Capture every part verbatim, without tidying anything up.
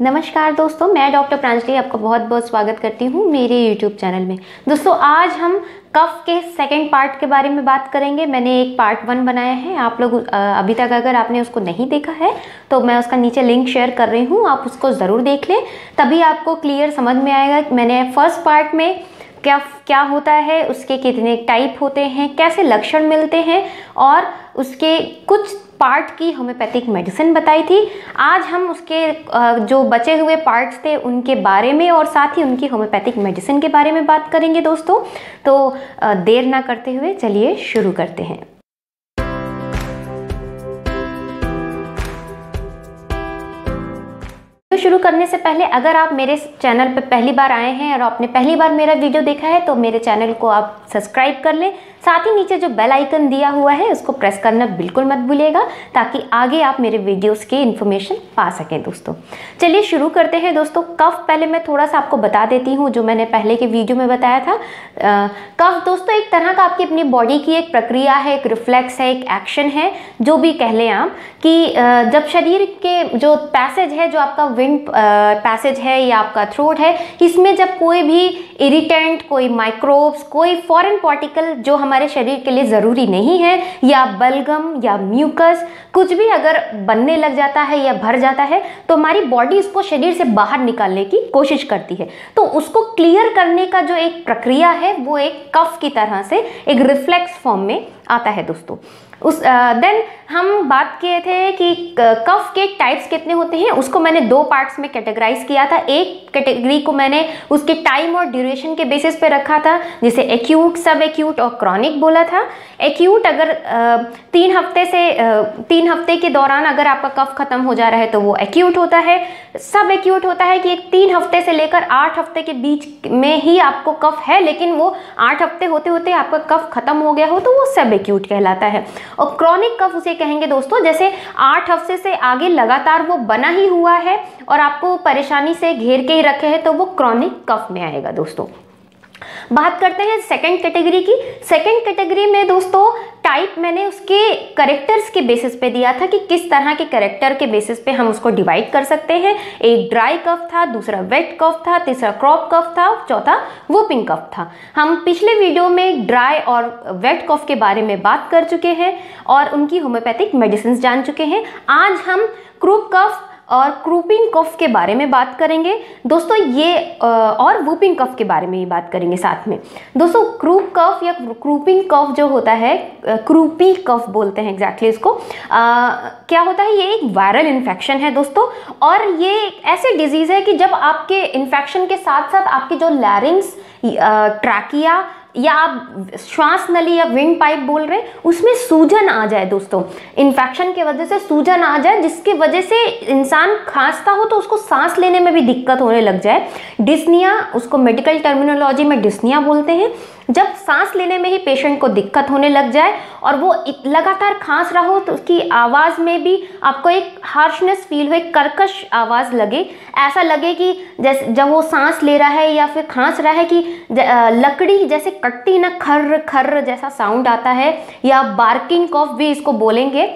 नमस्कार दोस्तों, मैं डॉक्टर प्रांजलि आपका बहुत बहुत स्वागत करती हूँ मेरे यूट्यूब चैनल में। दोस्तों आज हम कफ के सेकंड पार्ट के बारे में बात करेंगे। मैंने एक पार्ट वन बनाया है, आप लोग अभी तक अगर आपने उसको नहीं देखा है तो मैं उसका नीचे लिंक शेयर कर रही हूँ, आप उसको ज़रूर देख लें, तभी आपको क्लियर समझ में आएगा। मैंने फर्स्ट पार्ट में क्या क्या होता है, उसके कितने टाइप होते हैं, कैसे लक्षण मिलते हैं और उसके कुछ पार्ट की होम्योपैथिक मेडिसिन बताई थी। आज हम उसके जो बचे हुए पार्ट्स थे उनके बारे में और साथ ही उनकी होम्योपैथिक मेडिसिन के बारे में बात करेंगे दोस्तों। तो देर ना करते हुए चलिए शुरू करते हैं। तो शुरू करने से पहले अगर आप मेरे चैनल पर पहली बार आए हैं और आपने पहली बार मेरा वीडियो देखा है तो मेरे चैनल को आप सब्सक्राइब कर लें, साथ ही नीचे जो बेल आइकन दिया हुआ है उसको प्रेस करना बिल्कुल मत भूलिएगा, ताकि आगे आप मेरे वीडियोस की इन्फॉर्मेशन पा सकें। दोस्तों चलिए शुरू करते हैं। दोस्तों कफ पहले मैं थोड़ा सा आपको बता देती हूँ, जो मैंने पहले के वीडियो में बताया था। आ, कफ दोस्तों एक तरह का आपकी अपनी बॉडी की एक प्रक्रिया है, एक रिफ्लेक्स है, एक एक्शन है, जो भी कह लें आप, कि आ, जब शरीर के जो पैसेज है, जो आपका विंड पैसेज है या आपका थ्रोट है, इसमें जब कोई भी इरिटेंट, कोई माइक्रोब्स, कोई फॉरेन पार्टिकल जो हमारे शरीर के लिए ज़रूरी नहीं है, या बलगम या म्यूकस कुछ भी अगर बनने लग जाता है या भर जाता है तो हमारी बॉडी इसको शरीर से बाहर निकालने की कोशिश करती है। तो उसको क्लियर करने का जो एक प्रक्रिया है वो एक कफ की तरह से एक रिफ्लेक्स फॉर्म में आता है दोस्तों। उस देन हम बात किए थे कि कफ के टाइप्स कितने होते हैं, उसको मैंने दो पार्ट्स में कैटेगराइज किया था। एक कैटेगरी को मैंने उसके टाइम और ड्यूरेशन के बेसिस पे रखा था, जिसे एक्यूट, सब एक्यूट और क्रॉनिक बोला था। एक्यूट अगर आ, तीन हफ्ते से आ, तीन हफ्ते के दौरान अगर आपका कफ खत्म हो जा रहा है तो वो एक्यूट होता है। सब एक्यूट होता है कि तीन हफ्ते से लेकर आठ हफ्ते के बीच में ही आपको कफ है, लेकिन वो आठ हफ्ते होते होते आपका कफ खत्म हो गया हो तो वो सब एक्यूट कहलाता है। और क्रॉनिक कफ उसे कहेंगे दोस्तों जैसे आठ हफ्ते से आगे लगातार वो बना ही हुआ है और आपको परेशानी से घेर के ही रखे हैं तो वो क्रॉनिक कफ में आएगा दोस्तों। बात करते हैं सेकंड कैटेगरी की। सेकंड कैटेगरी में दोस्तों टाइप मैंने उसके करेक्टर्स के बेसिस पे दिया था कि किस तरह के करेक्टर के बेसिस पे हम उसको डिवाइड कर सकते हैं। एक ड्राई कफ था, दूसरा वेट कफ था, तीसरा क्रॉप कफ था, चौथा वूपिंग कफ था। हम पिछले वीडियो में ड्राई और वेट कफ के बारे में बात कर चुके हैं और उनकी होम्योपैथिक मेडिसिन जान चुके हैं। आज हम क्रूप कफ और क्रूपिंग कफ के बारे में बात करेंगे दोस्तों, ये और वूपिंग कफ के बारे में ही बात करेंगे साथ में। दोस्तों क्रूप कफ या क्रूपिंग कफ जो होता है, क्रूपी कफ बोलते हैं एग्जैक्टली इसको, आ, क्या होता है, ये एक वायरल इन्फेक्शन है दोस्तों। और ये एक ऐसी डिजीज़ है कि जब आपके इन्फेक्शन के साथ साथ आपकी जो लैरिंग्स, ट्रैकिया या आप श्वास नली या विंड पाइप बोल रहे हैं, उसमें सूजन आ जाए दोस्तों, इन्फेक्शन के वजह से सूजन आ जाए, जिसकी वजह से इंसान खांसता हो तो उसको सांस लेने में भी दिक्कत होने लग जाए। डिस्निया, उसको मेडिकल टर्मिनोलॉजी में डिस्निया बोलते हैं। जब सांस लेने में ही पेशेंट को दिक्कत होने लग जाए और वो लगातार खांस रहा हो तो उसकी आवाज़ में भी आपको एक हार्शनेस फील हो, एक कर्कश आवाज़ लगे, ऐसा लगे कि जैसे जब वो सांस ले रहा है या फिर खांस रहा है कि लकड़ी जैसे कटती ना, खर्र खर्र जैसा साउंड आता है, या बार्किंग कफ भी इसको बोलेंगे।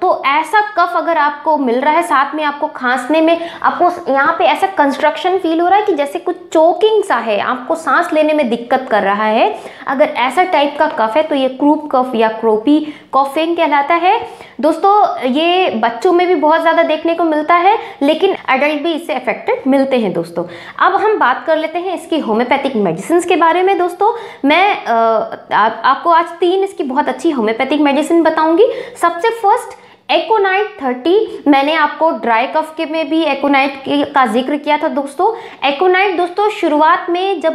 तो ऐसा कफ अगर आपको मिल रहा है, साथ में आपको खांसने में आपको यहाँ पे ऐसा कंस्ट्रक्शन फील हो रहा है कि जैसे कुछ चोकिंग सा है, आपको सांस लेने में दिक्कत कर रहा है, अगर ऐसा टाइप का कफ है तो ये क्रूप कफ या क्रोपी कॉफिंग कहलाता है दोस्तों। ये बच्चों में भी बहुत ज़्यादा देखने को मिलता है, लेकिन एडल्ट भी इससे अफेक्टेड मिलते हैं दोस्तों। अब हम बात कर लेते हैं इसकी होम्योपैथिक मेडिसिन के बारे में दोस्तों। मैं आ, आ, आपको आज तीन इसकी बहुत अच्छी होम्योपैथिक मेडिसिन बताऊंगी। सबसे फर्स्ट एकोनाइट थर्टी, मैंने आपको ड्राई कफ के में भी एकोनाइट का जिक्र किया था दोस्तों। एकोनाइट दोस्तों शुरुआत में जब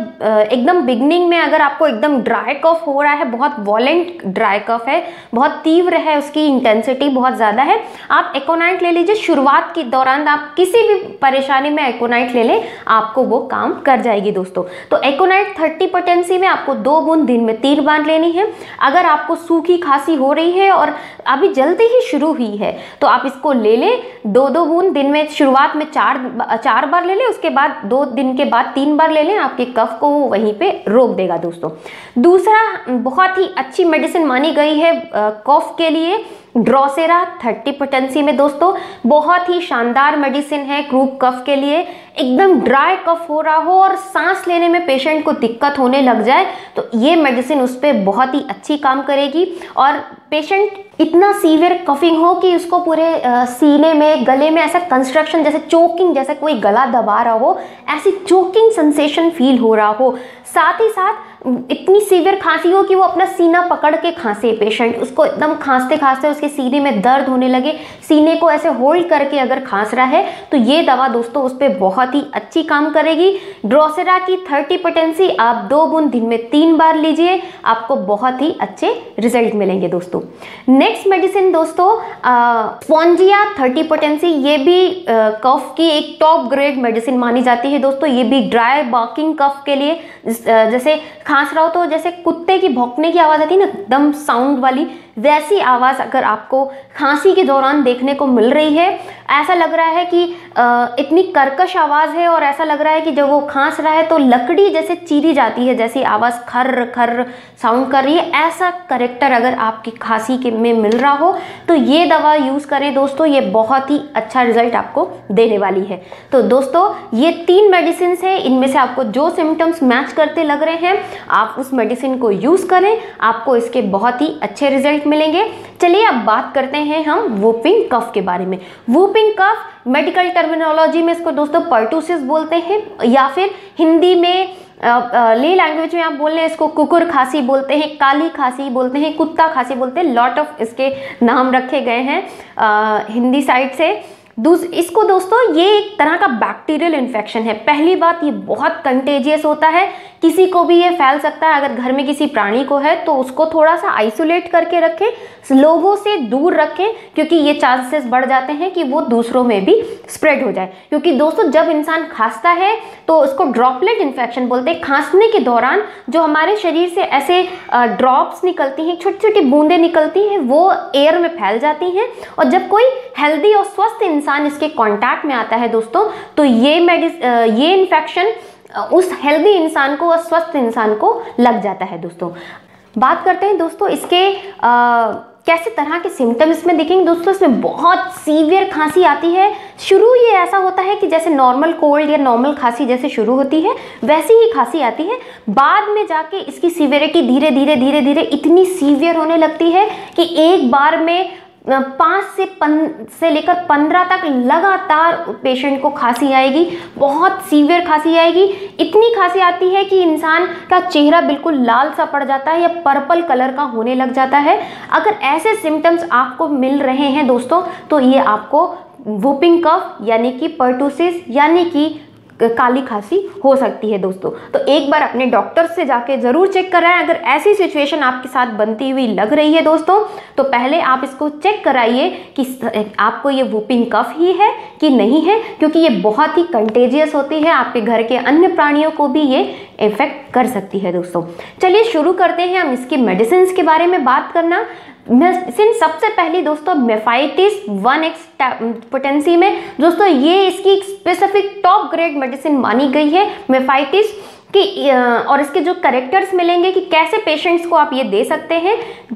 एकदम बिगनिंग में अगर आपको एकदम ड्राई कफ हो रहा है, बहुत वॉलेंट ड्राई कफ है, बहुत तीव्र है, उसकी इंटेंसिटी बहुत ज़्यादा है, आप एकोनाइट ले लीजिए। शुरुआत के दौरान आप किसी भी परेशानी में एकोनाइट ले लें, आपको वो काम कर जाएगी दोस्तों। तो एकोनाइट थर्टी पोटेंसी में आपको दो बूंद दिन में तीन बार लेनी है। अगर आपको सूखी खांसी हो रही है और अभी जल्दी ही शुरू हुई है तो आप इसको ले लें, दो दो बूंद दिन में, शुरुआत में चार चार बार ले लें, उसके बाद दो दिन के बाद तीन बार ले लें, आपके कफ को वो वहीं पे रोक देगा दोस्तों। दूसरा बहुत ही अच्छी मेडिसिन मानी गई है कफ के लिए ड्रोसेरा थर्टी पोटेंसी में दोस्तों बहुत ही शानदार मेडिसिन है क्रूप कफ के लिए। एकदम ड्राई कफ हो रहा हो और सांस लेने में पेशेंट को दिक्कत होने लग जाए तो ये मेडिसिन उस पर बहुत ही अच्छी काम करेगी। और पेशेंट इतना सीवियर कफिंग हो कि उसको पूरे आ, सीने में, गले में ऐसा कंस्ट्रक्शन जैसे चोकिंग, जैसे कोई गला दबा रहा हो, ऐसी चोकिंग सेंसेशन फील हो रहा हो। साथ ही साथ इतनी सीवियर खांसी हो कि वो अपना सीना पकड़ के खांसे पेशेंट, उसको एकदम खांसते खांसते उसके सीने में दर्द होने लगे, सीने को ऐसे होल्ड करके अगर खांस रहा है तो ये दवा दोस्तों उस पर बहुत ही अच्छी काम करेगी। ड्रोसेरा की थर्टी पोटेंसी आप दो बूंद दिन में तीन बार लीजिए, आपको बहुत ही अच्छे रिजल्ट मिलेंगे दोस्तों। नेक्स्ट मेडिसिन दोस्तों स्पॉन्जिया थर्टी पोटेंसी, ये भी कफ की एक टॉप ग्रेड मेडिसिन मानी जाती है दोस्तों। ये भी ड्राई बार्किंग कफ के लिए, जैसे खांस रहा हो तो जैसे कुत्ते की भौंकने की आवाज़ आती है ना, एकदम साउंड वाली, वैसी आवाज़ अगर आपको खांसी के दौरान देखने को मिल रही है, ऐसा लग रहा है कि इतनी कर्कश आवाज़ है और ऐसा लग रहा है कि जब वो खांस रहा है तो लकड़ी जैसे चीरी जाती है, जैसी आवाज़ खर खर साउंड कर रही है, ऐसा करेक्टर अगर आपकी खांसी के में मिल रहा हो तो ये दवा यूज़ करें दोस्तों, ये बहुत ही अच्छा रिजल्ट आपको देने वाली है। तो दोस्तों ये तीन मेडिसिन है, इनमें से आपको जो सिम्टम्स मैच करते लग रहे हैं आप उस मेडिसिन को यूज़ करें, आपको इसके बहुत ही अच्छे रिजल्ट मिलेंगे। चलिए अब बात करते हैं हम वूपिंग कफ के बारे में। वूपिंग कफ मेडिकल टर्मिनोलॉजी में इसको दोस्तों पर्टुसिस बोलते हैं, या फिर हिंदी में ले लैंग्वेज में आप बोल रहे हैं इसको कुकुर खांसी बोलते हैं, काली खांसी बोलते हैं, कुत्ता खांसी बोलते हैं, लॉट ऑफ इसके नाम रखे गए हैं आ, हिंदी साइड से। इसको दोस्तों ये एक तरह का बैक्टीरियल इन्फेक्शन है। पहली बात, ये बहुत कंटेजियस होता है, किसी को भी ये फैल सकता है। अगर घर में किसी प्राणी को है तो उसको थोड़ा सा आइसोलेट करके रखें, लोगों से दूर रखें, क्योंकि ये चांसेस बढ़ जाते हैं कि वो दूसरों में भी स्प्रेड हो जाए। क्योंकि दोस्तों जब इंसान खांसता है तो उसको ड्रॉपलेट इन्फेक्शन बोलते हैं। खांसने के दौरान जो हमारे शरीर से ऐसे ड्रॉप्स निकलती हैं, छोटी छोटी बूंदें निकलती हैं, वो एयर में फैल जाती हैं और जब कोई हेल्दी और स्वस्थ इंसान इसके कांटेक्ट में आता है दोस्तों तो ये मेडिसिन ये इन्फेक्शन उस हेल्दी इंसान को और स्वस्थ इंसान को लग जाता है दोस्तों। बात करते हैं दोस्तों इसके आ, कैसे तरह के सिम्टम्स इसमें दिखेंगे दोस्तों। इसमें बहुत सीवियर खांसी आती है। शुरू ये ऐसा होता है कि जैसे नॉर्मल कोल्ड या नॉर्मल खांसी जैसे शुरू होती है वैसी ही खांसी आती है। बाद में जाके इसकी सीवियरिटी धीरे धीरे धीरे धीरे इतनी सीवियर होने लगती है कि एक बार में पाँच से पन से लेकर पंद्रह तक लगातार पेशेंट को खांसी आएगी, बहुत सीवियर खांसी आएगी। इतनी खांसी आती है कि इंसान का चेहरा बिल्कुल लाल सा पड़ जाता है या पर्पल कलर का होने लग जाता है। अगर ऐसे सिम्टम्स आपको मिल रहे हैं दोस्तों तो ये आपको वूपिंग कफ यानी कि पर्टुसिस यानी कि काली खांसी हो सकती है दोस्तों। तो एक बार अपने डॉक्टर से जाके ज़रूर चेक कराएं। अगर ऐसी सिचुएशन आपके साथ बनती हुई लग रही है दोस्तों तो पहले आप इसको चेक कराइए कि आपको ये वूपिंग कफ ही है कि नहीं है, क्योंकि ये बहुत ही कंटेजियस होती है। आपके घर के अन्य प्राणियों को भी ये इफेक्ट कर सकती है दोस्तों। चलिए शुरू करते हैं हम इसकी मेडिसिन के बारे में बात करना। मेडिसिन सबसे पहली दोस्तों मेफाइटिस वन एक्स पोटेंसी में दोस्तों, ये इसकी एक स्पेसिफिक टॉप ग्रेड मेडिसिन मानी गई है मेफाइटिस कि, और इसके जो करेक्टर्स मिलेंगे कि कैसे पेशेंट्स को आप ये दे सकते हैं।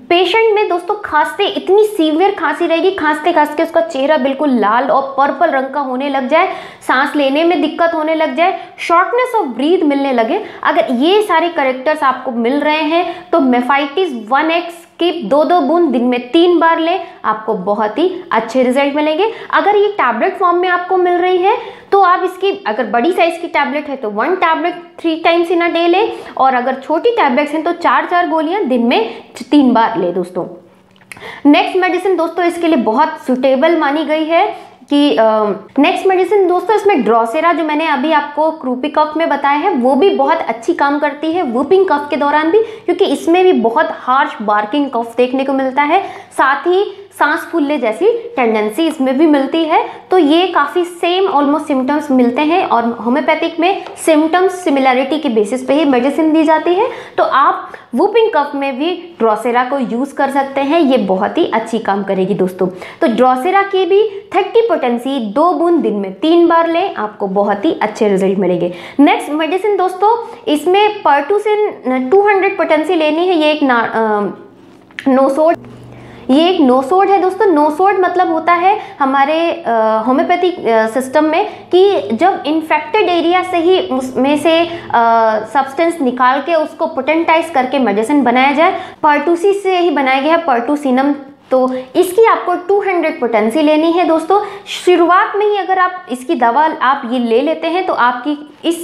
पेशेंट में दोस्तों खांसते इतनी सीवियर खांसी रहेगी, खांसते खांसते उसका चेहरा बिल्कुल लाल और पर्पल रंग का होने लग जाए, सांस लेने में दिक्कत होने लग जाए, शॉर्टनेस ऑफ ब्रीथ मिलने लगे। अगर ये सारे करेक्टर्स आपको मिल रहे हैं तो मेफाइटिस वन एक्स कि दो दो बूंद दिन में तीन बार लें, आपको बहुत ही अच्छे रिजल्ट मिलेंगे। अगर ये टैबलेट फॉर्म में आपको मिल रही है तो आप इसकी, अगर बड़ी साइज की टैबलेट है तो one tablet three times in a day लें, और अगर छोटी टैबलेट्स हैं तो चार चार गोलियां दिन में तीन बार लें दोस्तों। नेक्स्ट मेडिसिन दोस्तों इसके लिए बहुत सुटेबल मानी गई है कि नेक्स्ट uh, मेडिसिन दोस्तों इसमें ड्रोसेरा जो मैंने अभी आपको क्रूपी कफ में बताया है वो भी बहुत अच्छी काम करती है वूपिंग कफ के दौरान भी, क्योंकि इसमें भी बहुत हार्श बार्किंग कफ देखने को मिलता है, साथ ही सांस फूलने जैसी टेंडेंसी इसमें भी मिलती है। तो ये काफ़ी सेम ऑलमोस्ट सिम्टम्स मिलते हैं और होम्योपैथिक में सिम्टम्स सिमिलैरिटी के बेसिस पे ही मेडिसिन दी जाती है। तो आप वूपिंग कफ में भी ड्रोसेरा को यूज़ कर सकते हैं, ये बहुत ही अच्छी काम करेगी दोस्तों। तो ड्रोसेरा की भी थर्टी पोटेंसी दो बूंद दिन में तीन बार लें, आपको बहुत ही अच्छे रिजल्ट मिलेंगे। नेक्स्ट मेडिसिन दोस्तों इसमें पर्टुसिन टू हंड्रेड पोटेंसी लेनी है। ये एक नोसोड ये एक नोसोड है दोस्तों। नोसोड मतलब होता है हमारे होम्योपैथिक सिस्टम में कि जब इन्फेक्टेड एरिया से ही उसमें से सब्सटेंस निकाल के उसको पोटेंटाइज करके मेडिसिन बनाया जाए। पर्टुसिस से ही बनाया गया है, पर्टुसिनम। तो इसकी आपको दो सौ पोटेंसी लेनी है दोस्तों। शुरुआत में ही अगर आप इसकी दवा आप ये ले लेते हैं तो आपकी इस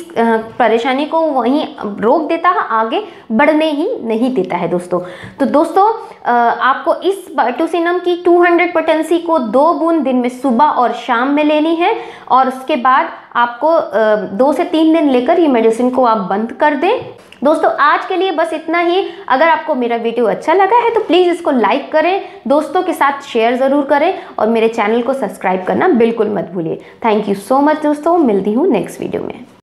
परेशानी को वहीं रोक देता है, आगे बढ़ने ही नहीं देता है दोस्तों। तो दोस्तों आपको इस पर्टुसिनम की दो सौ पोटेंसी को दो बूंद दिन में सुबह और शाम में लेनी है और उसके बाद आपको दो से तीन दिन लेकर ये मेडिसिन को आप बंद कर दें। दोस्तों आज के लिए बस इतना ही। अगर आपको मेरा वीडियो अच्छा लगा है तो प्लीज़ इसको लाइक करें, दोस्तों के साथ शेयर ज़रूर करें और मेरे चैनल को सब्सक्राइब करना बिल्कुल मत भूलिए। थैंक यू सो मच दोस्तों, मिलती हूँ नेक्स्ट वीडियो में।